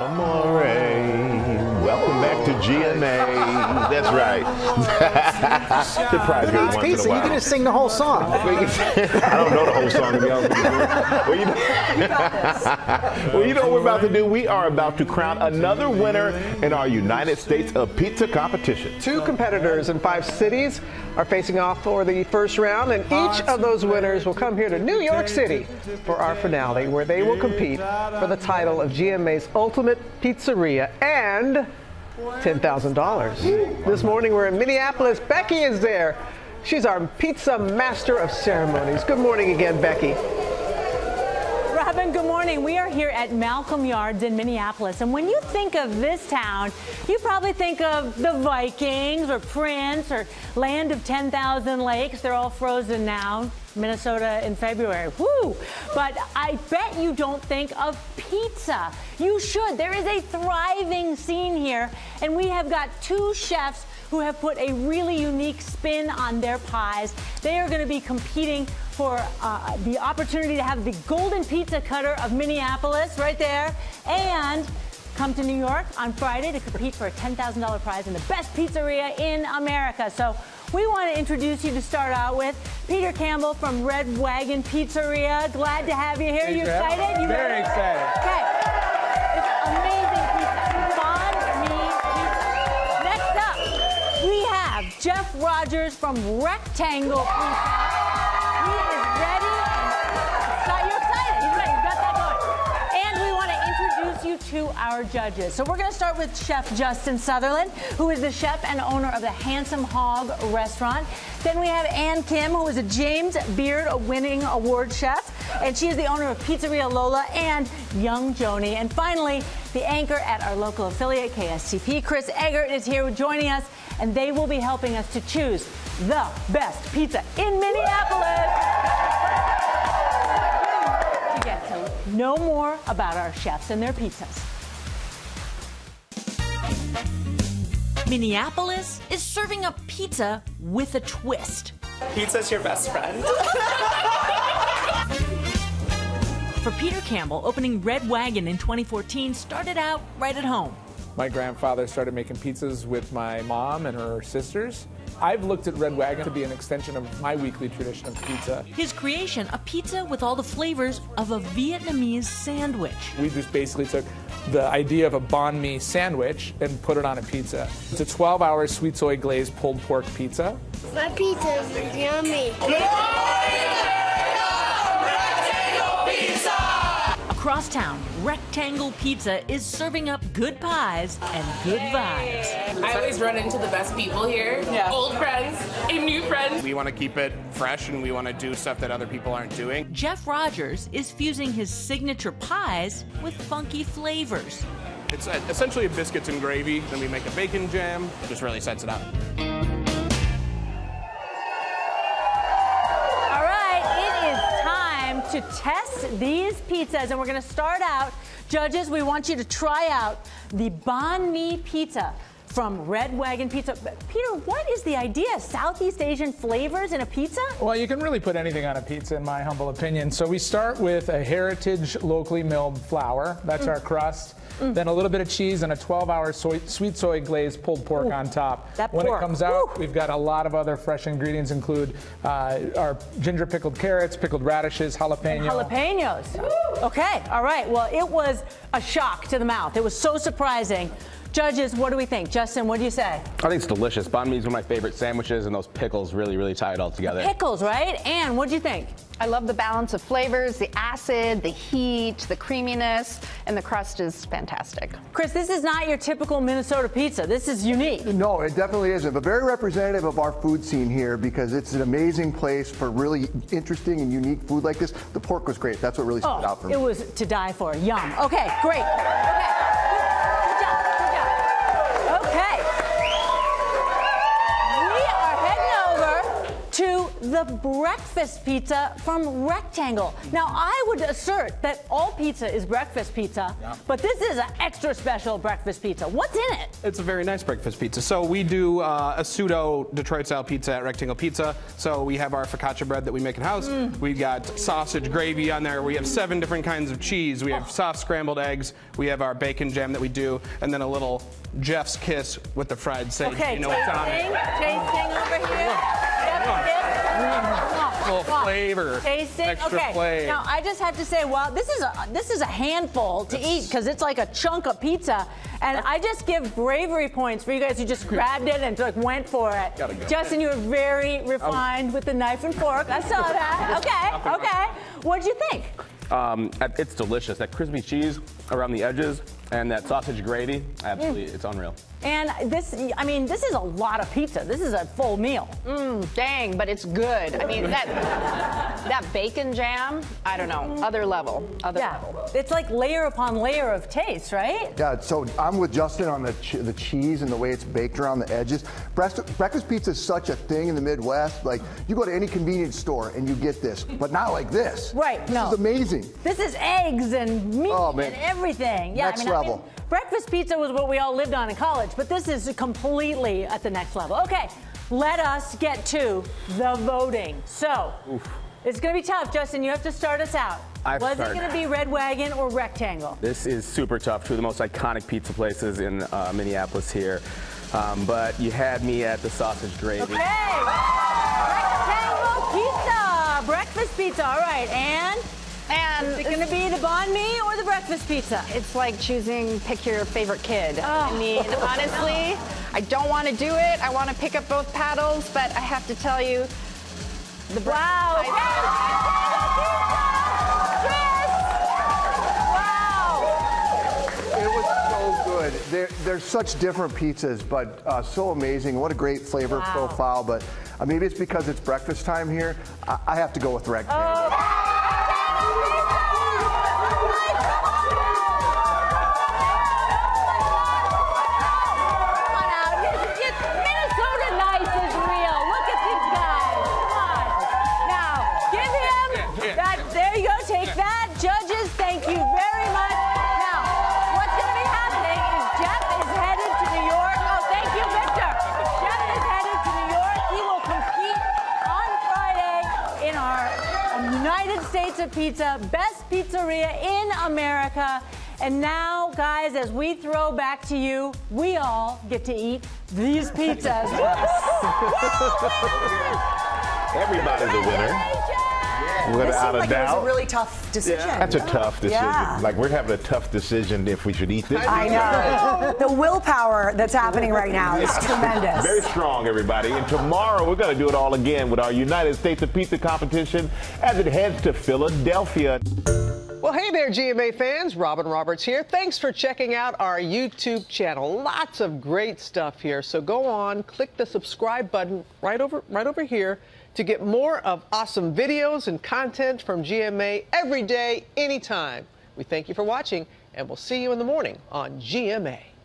Amore. Welcome back to GMA. That's right. The prize goes once in a while. You're going to sing the whole song. I don't know the whole song. Well, you know what we're about to do? We are about to crown another winner in our United States of Pizza competition. Two competitors in 5 cities are facing off for the first round, and each of those winners will come here to New York City for our finale, where they will compete for the title of GMA's Ultimate Pizzeria and $10,000. This morning we're in Minneapolis. Becky is there. She's our pizza master of ceremonies. Good morning again, Becky. Robin, good morning. We are here at Malcolm Yards in Minneapolis. And when you think of this town, you probably think of the Vikings or Prince or Land of 10,000 Lakes. They're all frozen now. Minnesota in February. Woo! But I bet you don't think of pizza. You should. There is a thriving scene here, and we have got 2 chefs who have put a really unique spin on their pies. They are going to be competing for the opportunity to have the golden pizza cutter of Minneapolis right there, and come to New York on Friday to compete for a $10,000 prize in the best pizzeria in America. So we want to introduce you to start out with Peter Campbell from Red Wagon Pizzeria. Glad to have you here. Thanks. You excited? Very excited. Okay. It's amazing pizza. Bon me pizza. Next up, we have Jeff Rogers from Wrecktangle Pizza. To our judges. So we're going to start with Chef Justin Sutherland, who is the chef and owner of the Handsome Hog restaurant. Then we have Ann Kim, who is a James Beard winning award chef, and she is the owner of Pizzeria Lola and Young Joni. And finally, the anchor at our local affiliate, KSCP, Chris Eggert, is here joining us, and they will be helping us to choose the best pizza in Minneapolis. Know more about our chefs and their pizzas. Minneapolis is serving up pizza with a twist. Pizza's your best friend. For Peter Campbell, opening Red Wagon in 2014 started out right at home. My grandfather started making pizzas with my mom and her sisters. I've looked at Red Wagon to be an extension of my weekly tradition of pizza. His creation, a pizza with all the flavors of a Vietnamese sandwich. We just basically took the idea of a banh mi sandwich and put it on a pizza. It's a 12-hour sweet soy glazed pulled pork pizza. My pizza is yummy. Across town, Wrecktangle Pizza is serving up good pies and good vibes. I always run into the best people here, yeah. Old friends and new friends. We want to keep it fresh, and we want to do stuff that other people aren't doing. Jeff Rogers is fusing his signature pies with funky flavors. It's essentially biscuits and gravy. Then we make a bacon jam. It just really sets it up. To test these pizzas, and we're going to start out. Judges, we want you to try out the banh mi pizza from Red Wagon Pizza. Peter, what is the idea? Southeast Asian flavors in a pizza? Well, you can really put anything on a pizza, in my humble opinion. So we start with a heritage locally milled flour. That's our crust. Then a little bit of cheese and a 12-hour sweet soy glazed pulled pork on top. When it comes out, we've got a lot of other fresh ingredients, include our ginger pickled carrots, pickled radishes, jalapenos. Woo! Okay, all right. Well, it was a shock to the mouth. It was so surprising. Judges, what do we think? Justin, what do you say? I think it's delicious. Banh mi is one of my favorite sandwiches, and those pickles really, really tie it all together. The pickles, right? Ann, what do you think? I love the balance of flavors, the acid, the heat, the creaminess, and the crust is fantastic. Chris, this is not your typical Minnesota pizza. This is unique. No, it definitely isn't, but very representative of our food scene here, because it's an amazing place for really interesting and unique food like this. The pork was great. That's what really stood out for me. It was to die for. Yum. Okay, great. Okay. the breakfast pizza from Wrecktangle. Now, I would assert that all pizza is breakfast pizza, but this is an extra special breakfast pizza. What's in it? It's a very nice breakfast pizza. So we do a pseudo Detroit-style pizza at Wrecktangle Pizza. So we have our focaccia bread that we make in-house. We've got sausage gravy on there. We have 7 different kinds of cheese. We have soft scrambled eggs. We have our bacon jam that we do, and then a little Jeff's Kiss with the fried sage. Okay, you know what's on it. Tasting over here. Wonderful flavor. Tasting. Extra flavor. Now I just have to say, well, this is a handful to eat because it's like a chunk of pizza, and I just give bravery points for you guys who just grabbed it and like went for it. Gotta go. Justin, you were very refined with the knife and fork. I saw that. Okay, okay. What'd you think? It's delicious. That crispy cheese around the edges and that sausage gravy, absolutely, it's unreal. And this, I mean, this is a lot of pizza. This is a full meal. Dang, but it's good. I mean, that bacon jam, I don't know, other level, other level. It's like layer upon layer of taste, right? Yeah, so I'm with Justin on the cheese and the way it's baked around the edges. Breakfast pizza is such a thing in the Midwest. Like, you go to any convenience store and you get this, but not like this. Right, no. This is amazing. This is eggs and meat and everything. Yeah, next level. I mean, breakfast pizza was what we all lived on in college, but this is completely at the next level. Okay, let us get to the voting. So, it's gonna be tough, Justin. You have to start us out. Was it gonna be Red Wagon or Wrecktangle? This is super tough. Two of the most iconic pizza places in Minneapolis here. But you had me at the sausage gravy. Okay, Wrecktangle Pizza, breakfast pizza. All right, and is it going to be the banh mi or the breakfast pizza? It's like choosing, pick your favorite kid. I mean, honestly, I don't want to do it. I want to pick up both paddles, but I have to tell you, the breakfast pizza! Wow! It was so good. They're such different pizzas, but so amazing. What a great flavor profile. But maybe it's because it's breakfast time here. I have to go with Wrecktangle. United States of Pizza, best pizzeria in America. And now, guys, as we throw back to you, we all get to eat these pizzas. Everybody's a winner. Without a doubt. It was a really tough decision. Yeah. That's a tough decision. Yeah. Like, we're having a tough decision if we should eat this. I know. The willpower that's happening right now is tremendous. Very strong, everybody. And tomorrow, we're going to do it all again with our United States of Pizza competition as it heads to Philadelphia. Well, hey there, GMA fans. Robin Roberts here. Thanks for checking out our YouTube channel. Lots of great stuff here. So go on, click the subscribe button right over here to get more of awesome videos and content from GMA every day, anytime. We thank you for watching, and we'll see you in the morning on GMA.